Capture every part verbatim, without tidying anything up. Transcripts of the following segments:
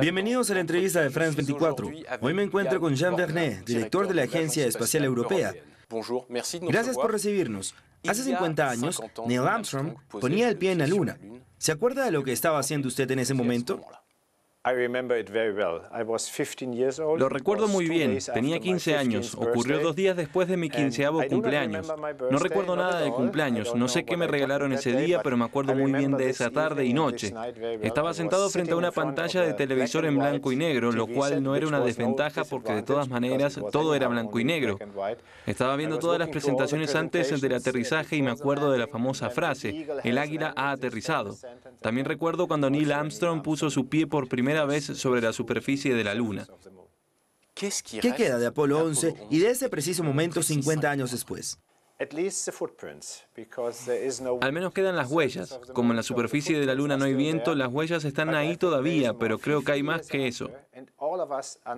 Bienvenidos a la entrevista de France veinticuatro. Hoy me encuentro con Johann Wörner, director de la Agencia Espacial Europea. Gracias por recibirnos. Hace cincuenta años, Neil Armstrong ponía el pie en la Luna. ¿Se acuerda de lo que estaba haciendo usted en ese momento? Lo recuerdo muy bien. Tenía quince años. Ocurrió dos días después de mi quinceavo cumpleaños. No recuerdo nada de cumpleaños. No sé qué me regalaron ese día, pero me acuerdo muy bien de esa tarde y noche. Estaba sentado frente a una pantalla de televisor en blanco y negro, lo cual no era una desventaja porque de todas maneras todo era blanco y negro. Estaba viendo todas las presentaciones antes del aterrizaje y me acuerdo de la famosa frase, el águila ha aterrizado. También recuerdo cuando Neil Armstrong puso su pie por primera vez vez sobre la superficie de la Luna. ¿Qué queda de Apolo once y de ese preciso momento cincuenta años después? Al menos quedan las huellas. Como en la superficie de la Luna no hay viento, las huellas están ahí todavía, pero creo que hay más que eso.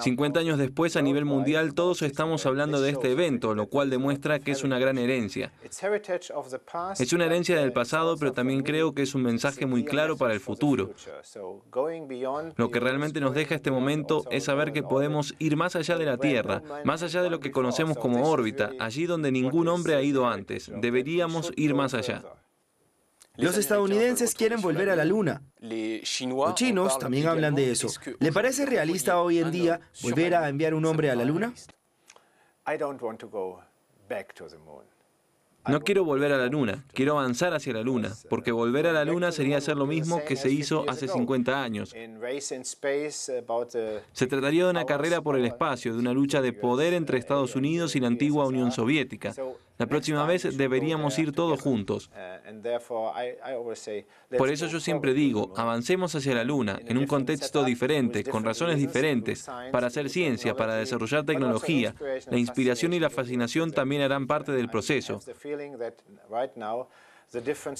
cincuenta años después, a nivel mundial, todos estamos hablando de este evento, lo cual demuestra que es una gran herencia. Es una herencia del pasado, pero también creo que es un mensaje muy claro para el futuro. Lo que realmente nos deja este momento es saber que podemos ir más allá de la Tierra, más allá de lo que conocemos como órbita, allí donde ningún hombre ha ido antes. Deberíamos ir más allá. Los estadounidenses quieren volver a la Luna. Los chinos también hablan de eso. ¿Le parece realista hoy en día volver a enviar un hombre a la Luna? No quiero volver a la Luna, quiero avanzar hacia la Luna, porque volver a la Luna sería hacer lo mismo que se hizo hace cincuenta años. Se trataría de una carrera por el espacio, de una lucha de poder entre Estados Unidos y la antigua Unión Soviética. La próxima vez deberíamos ir todos juntos. Por eso yo siempre digo, avancemos hacia la Luna, en un contexto diferente, con razones diferentes, para hacer ciencia, para desarrollar tecnología. La inspiración y la fascinación también harán parte del proceso.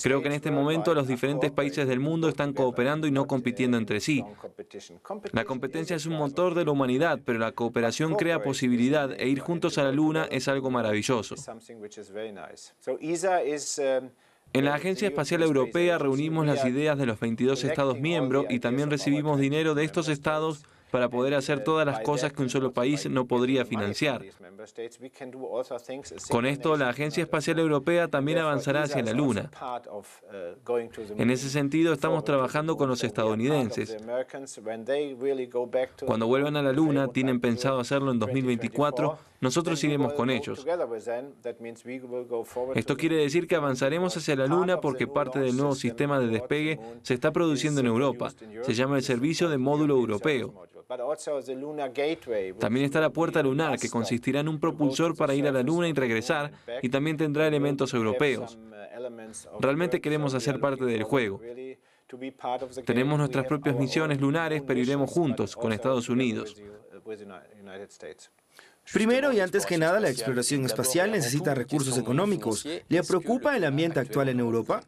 Creo que en este momento los diferentes países del mundo están cooperando y no compitiendo entre sí. La competencia es un motor de la humanidad, pero la cooperación crea posibilidad e ir juntos a la Luna es algo maravilloso. En la Agencia Espacial Europea reunimos las ideas de los veintidós estados miembros y también recibimos dinero de estos estados para poder hacer todas las cosas que un solo país no podría financiar. Con esto, la Agencia Espacial Europea también avanzará hacia la Luna. En ese sentido, estamos trabajando con los estadounidenses. Cuando vuelvan a la Luna, tienen pensado hacerlo en dos mil veinticuatro, nosotros iremos con ellos. Esto quiere decir que avanzaremos hacia la Luna porque parte del nuevo sistema de despegue se está produciendo en Europa. Se llama el Servicio de Módulo Europeo. También está la puerta lunar, que consistirá en un propulsor para ir a la Luna y regresar, y también tendrá elementos europeos. Realmente queremos hacer parte del juego. Tenemos nuestras propias misiones lunares, pero iremos juntos con Estados Unidos. Primero y antes que nada, la exploración espacial necesita recursos económicos. ¿Le preocupa el ambiente actual en Europa?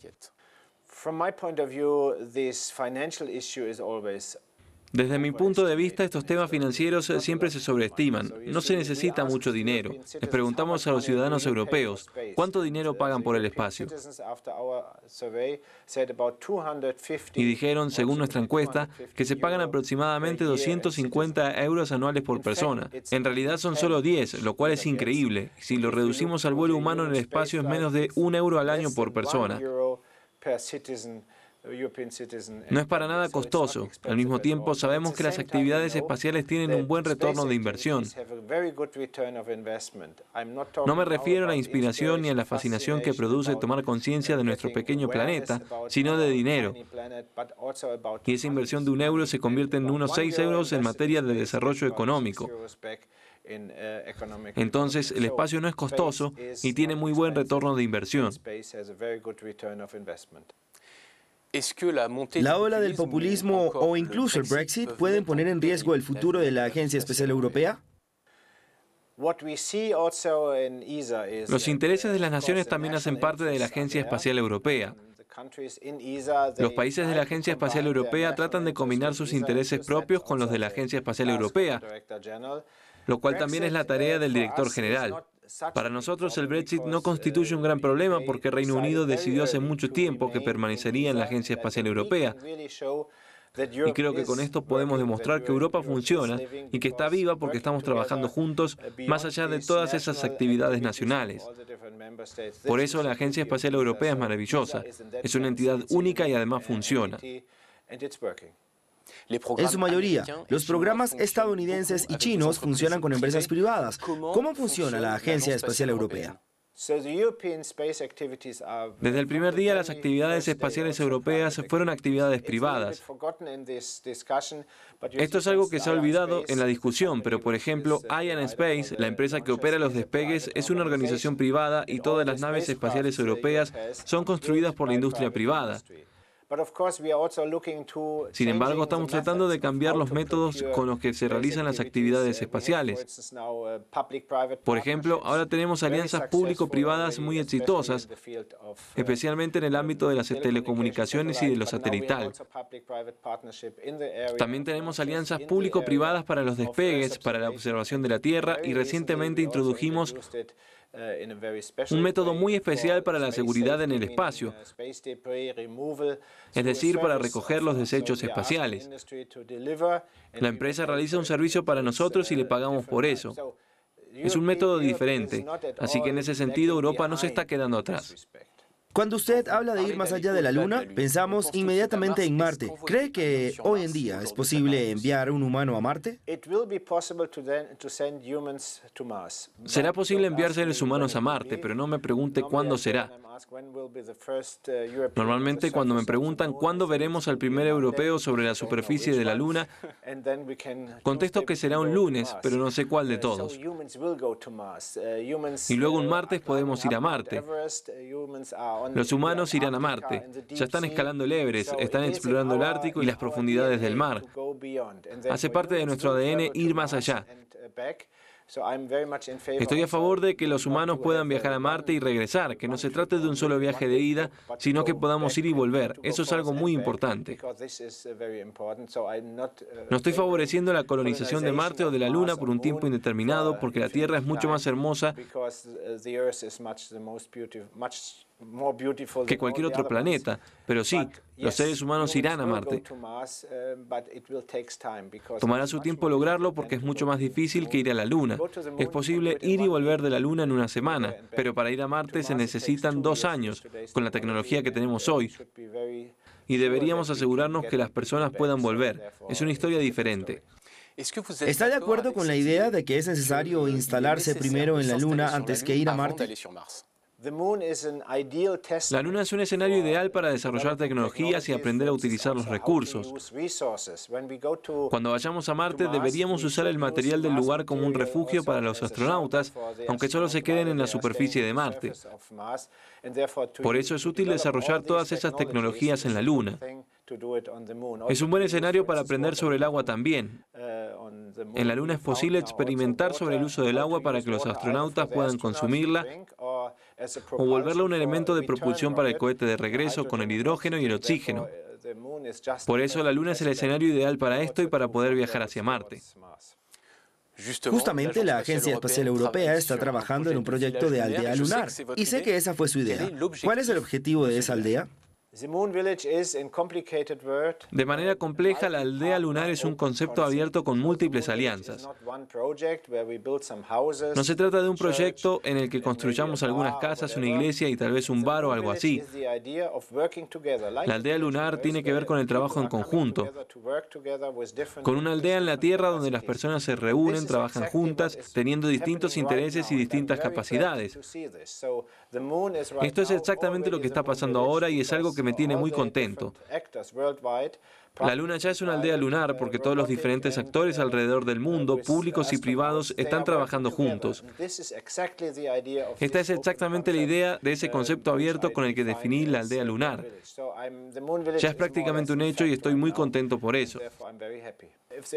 Desde mi punto de vista, estos temas financieros siempre se sobreestiman. No se necesita mucho dinero. Les preguntamos a los ciudadanos europeos, ¿cuánto dinero pagan por el espacio? Y dijeron, según nuestra encuesta, que se pagan aproximadamente doscientos cincuenta euros anuales por persona. En realidad son solo diez, lo cual es increíble. Si lo reducimos al vuelo humano en el espacio, es menos de un euro al año por persona. No es para nada costoso. Al mismo tiempo, sabemos que las actividades espaciales tienen un buen retorno de inversión. No me refiero a la inspiración ni a la fascinación que produce tomar conciencia de nuestro pequeño planeta, sino de dinero. Y esa inversión de un euro se convierte en unos seis euros en materia de desarrollo económico. Entonces, el espacio no es costoso y tiene muy buen retorno de inversión. ¿La ola del populismo o incluso el Brexit pueden poner en riesgo el futuro de la Agencia Espacial Europea? Los intereses de las naciones también hacen parte de la Agencia Espacial Europea. Los países de la Agencia Espacial Europea tratan de combinar sus intereses propios con los de la Agencia Espacial Europea, lo cual también es la tarea del director general. Para nosotros el Brexit no constituye un gran problema porque Reino Unido decidió hace mucho tiempo que permanecería en la Agencia Espacial Europea. Y creo que con esto podemos demostrar que Europa funciona y que está viva porque estamos trabajando juntos más allá de todas esas actividades nacionales. Por eso la Agencia Espacial Europea es maravillosa. Es una entidad única y además funciona. En su mayoría, los programas estadounidenses y chinos funcionan con empresas privadas. ¿Cómo funciona la Agencia Espacial Europea? Desde el primer día, las actividades espaciales europeas fueron actividades privadas. Esto es algo que se ha olvidado en la discusión, pero por ejemplo, Arianespace, la empresa que opera los despegues, es una organización privada y todas las naves espaciales europeas son construidas por la industria privada. Sin embargo, estamos tratando de cambiar los métodos con los que se realizan las actividades espaciales. Por ejemplo, ahora tenemos alianzas público-privadas muy exitosas, especialmente en el ámbito de las telecomunicaciones y de lo satelital. También tenemos alianzas público-privadas para los despegues, para la observación de la Tierra y recientemente introdujimos un método muy especial para la seguridad en el espacio, es decir, para recoger los desechos espaciales. La empresa realiza un servicio para nosotros y le pagamos por eso. Es un método diferente, así que en ese sentido Europa no se está quedando atrás. Cuando usted habla de ir más allá de la Luna, pensamos inmediatamente en Marte. ¿Cree que hoy en día es posible enviar un humano a Marte? Será posible enviar seres humanos a Marte, pero no me pregunte cuándo será. Normalmente cuando me preguntan cuándo veremos al primer europeo sobre la superficie de la Luna, contesto que será un lunes, pero no sé cuál de todos. Y luego un martes podemos ir a Marte. Los humanos irán a Marte. Ya están escalando el Everest, están explorando el Ártico y las profundidades del mar. Hace parte de nuestro A D N ir más allá. Estoy a favor de que los humanos puedan viajar a Marte y regresar, que no se trate de un solo viaje de ida, sino que podamos ir y volver. Eso es algo muy importante. No estoy favoreciendo la colonización de Marte o de la Luna por un tiempo indeterminado, porque la Tierra es mucho más hermosa que cualquier otro planeta, pero sí, los seres humanos irán a Marte. Tomará su tiempo lograrlo porque es mucho más difícil que ir a la Luna. Es posible ir y volver de la Luna en una semana, pero para ir a Marte se necesitan dos años, con la tecnología que tenemos hoy, y deberíamos asegurarnos que las personas puedan volver. Es una historia diferente. ¿Está de acuerdo con la idea de que es necesario instalarse primero en la Luna antes que ir a Marte? La Luna es un escenario ideal para desarrollar tecnologías y aprender a utilizar los recursos. Cuando vayamos a Marte, deberíamos usar el material del lugar como un refugio para los astronautas, aunque solo se queden en la superficie de Marte. Por eso es útil desarrollar todas esas tecnologías en la Luna. Es un buen escenario para aprender sobre el agua también. En la Luna es posible experimentar sobre el uso del agua para que los astronautas puedan consumirla o volverla un elemento de propulsión para el cohete de regreso con el hidrógeno y el oxígeno. Por eso la Luna es el escenario ideal para esto y para poder viajar hacia Marte. Justamente la Agencia Espacial Europea está trabajando en un proyecto de aldea lunar y sé que esa fue su idea. ¿Cuál es el objetivo de esa aldea? De manera compleja, la aldea lunar es un concepto abierto con múltiples alianzas. No se trata de un proyecto en el que construyamos algunas casas, una iglesia y tal vez un bar o algo así. La aldea lunar tiene que ver con el trabajo en conjunto, con una aldea en la Tierra donde las personas se reúnen, trabajan juntas, teniendo distintos intereses y distintas capacidades. Esto es exactamente lo que está pasando ahora y es algo que me tiene muy contento. La Luna ya es una aldea lunar porque todos los diferentes actores alrededor del mundo, públicos y privados, están trabajando juntos. Esta es exactamente la idea de ese concepto abierto con el que definí la aldea lunar. Ya es prácticamente un hecho y estoy muy contento por eso.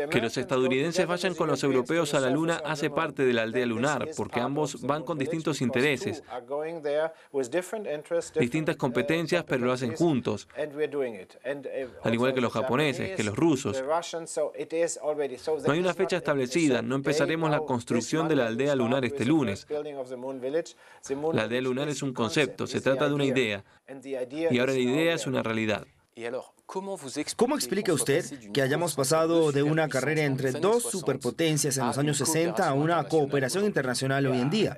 Que los estadounidenses vayan con los europeos a la Luna hace parte de la aldea lunar, porque ambos van con distintos intereses, distintas competencias, pero lo hacen juntos, al igual que los japoneses. japoneses, que los rusos. No hay una fecha establecida, no empezaremos la construcción de la aldea lunar este lunes. La aldea lunar es un concepto, se trata de una idea, y ahora la idea es una realidad. ¿Cómo explica usted que hayamos pasado de una carrera entre dos superpotencias en los años sesenta a una cooperación internacional hoy en día?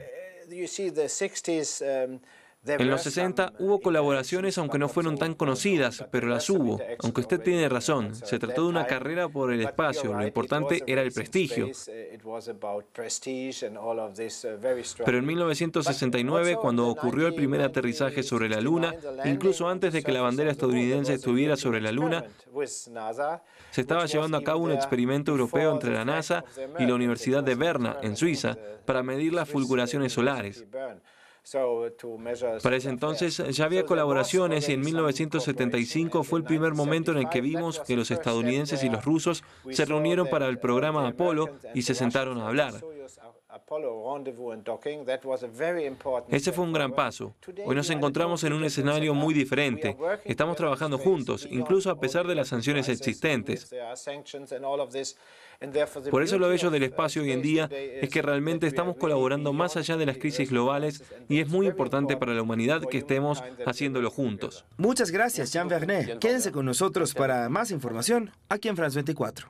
En los sesenta hubo colaboraciones, aunque no fueron tan conocidas, pero las hubo. Aunque usted tiene razón, se trató de una carrera por el espacio, lo importante era el prestigio. Pero en mil novecientos sesenta y nueve, cuando ocurrió el primer aterrizaje sobre la Luna, incluso antes de que la bandera estadounidense estuviera sobre la Luna, se estaba llevando a cabo un experimento europeo entre la NASA y la Universidad de Berna, en Suiza, para medir las fulguraciones solares. Para ese entonces ya había colaboraciones y en mil novecientos setenta y cinco fue el primer momento en el que vimos que los estadounidenses y los rusos se reunieron para el programa Apolo y se sentaron a hablar. Ese fue un gran paso. Hoy nos encontramos en un escenario muy diferente. Estamos trabajando juntos, incluso a pesar de las sanciones existentes. Por eso lo bello del espacio hoy en día es que realmente estamos colaborando más allá de las crisis globales y es muy importante para la humanidad que estemos haciéndolo juntos. Muchas gracias, Jean Vernet. Quédense con nosotros para más información aquí en France veinticuatro.